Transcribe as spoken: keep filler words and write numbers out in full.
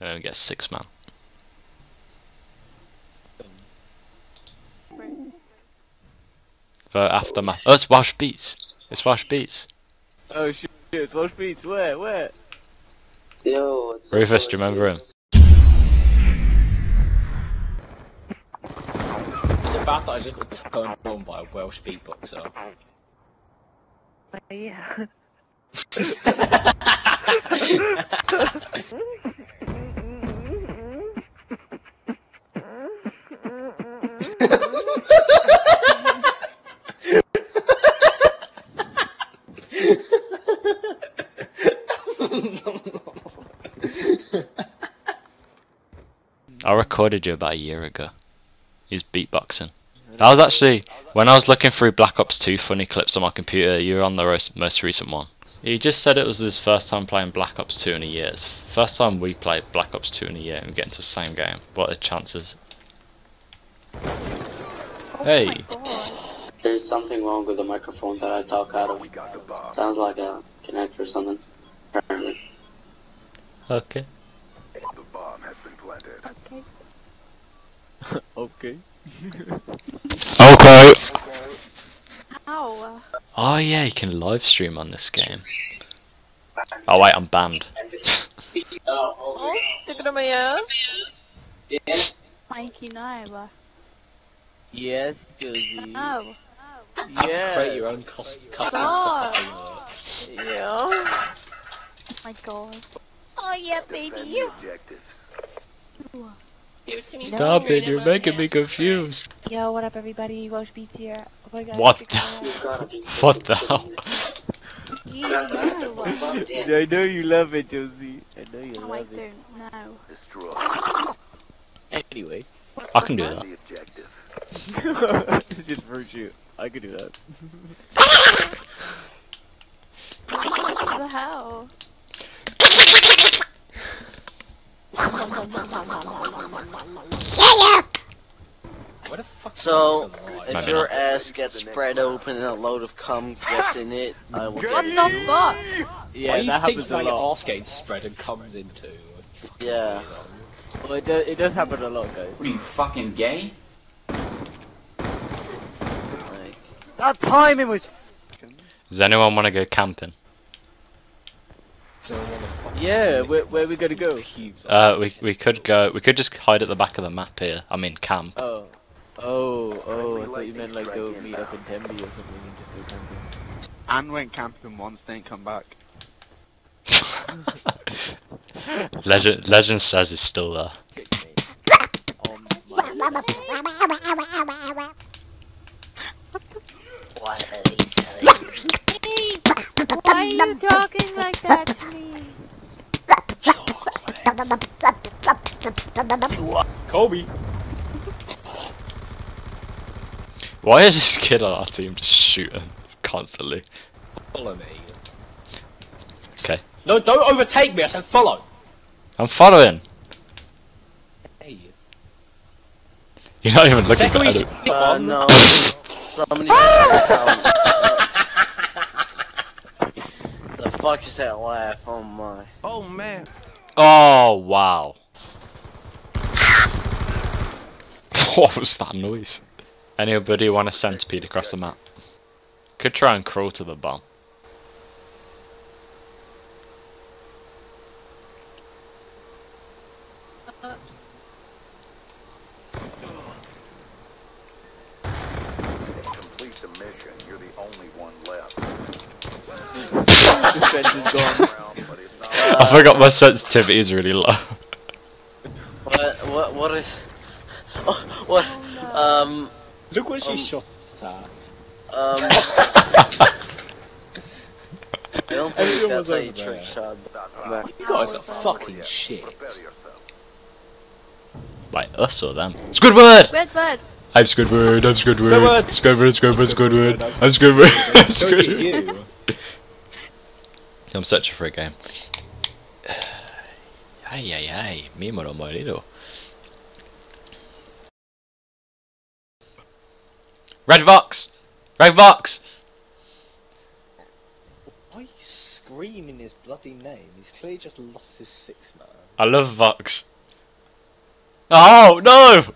and only get six man. Vote after math. Oh, it's WelshBeats. It's WelshBeats. Oh shit, it's WelshBeats. Where? Where? Yo, it's Rufus, do you remember him? Bad that I just got thrown by a Welsh beatboxer. Uh, yeah. I recorded you about a year ago. He was beatboxing. I was actually, when I was looking through Black Ops two funny clips on my computer, you were on the most recent one. He just said it was his first time playing Black Ops two in a year. It's the first time we played Black Ops two in a year and we get into the same game. What are the chances? Oh hey! There's something wrong with the microphone that I talk out of. It sounds like a connector or something, apparently. Okay. The bomb has been planted. Okay. Okay. Okay. Ow. Oh yeah, you can live stream on this game. Oh wait, I'm banned. Oh, stick it in my ass. Mikey, no. Yes, Josie. No. You have to create your own cost custom fucking works. Yeah. Oh my god. Oh yeah, baby. Stop no, it, you're making me confused. Yo, what up everybody, WelshBeats here. Oh my God, what the? What the hell? I know you love it, Josie. I know you no, love I it. I don't, no. Anyway. I can do that. It's just virtue. I can do that. What the hell? Shut up! What the fuck? So, if your ass gets spread open and a load of cum gets in it, I will. What the fuck? Yeah, Why that happens a lot. Your ass gets spread and comes into. Yeah. Well, it, do it does happen a lot, guys. What are you fucking gay? Like, that timing was. Does anyone want to go camping? Yeah, where, where are we gonna go? Uh, we we could go. We could just hide at the back of the map here. I mean, camp. Oh, oh, oh! I thought you meant like go meet up in Tenby or something and just go camping. Anne went camping once, then come back. Legend, legend says it's still there. What are these? Why are you talking like that to me? Kobe! Why is this kid on our team just shooting constantly? Follow me. Okay. No, don't overtake me, I said follow! I'm following! Hey. You're not even looking at it. Uh, no. Somebody What the fuck is that laugh? Oh my. Oh man. Oh wow. What was that noise? Anybody want a centipede across the map? Could try and crawl to the bomb. Complete the mission. You're the only one left. I forgot my sensitivity is really low. What? What? What? Is, oh, what? Oh, no. Um. Look what um, she shot at. Um. I don't think that's how you trick shot. You guys are fucking shit. Like us or them? Squidward! Squidward! I'm Squidward. I'm Squidward. Squidward. Squidward. Squidward. I'm Squidward. I'm Squidward. I'm searching for a game. Ay, ay, ay, mi amor morido. Red Vox! Red Vox! Why are you screaming his bloody name. He's clearly just lost his six man. I love Vox. Oh no!